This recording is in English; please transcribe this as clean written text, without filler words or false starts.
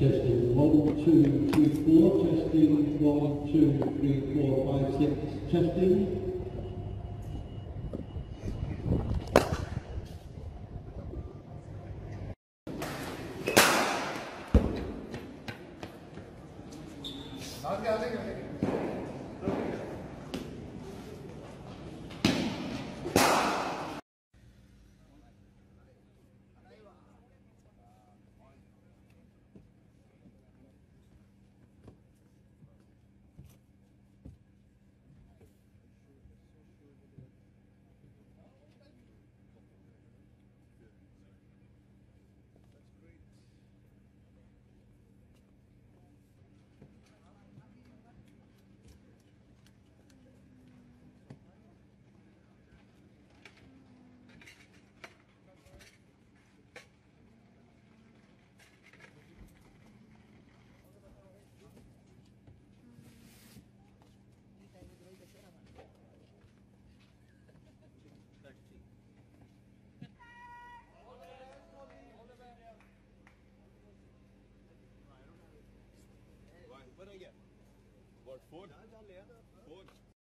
Testing 1, 2, 3, 4. Testing 1, 2, 3, 4, 5, 6. Testing. What I get? What food?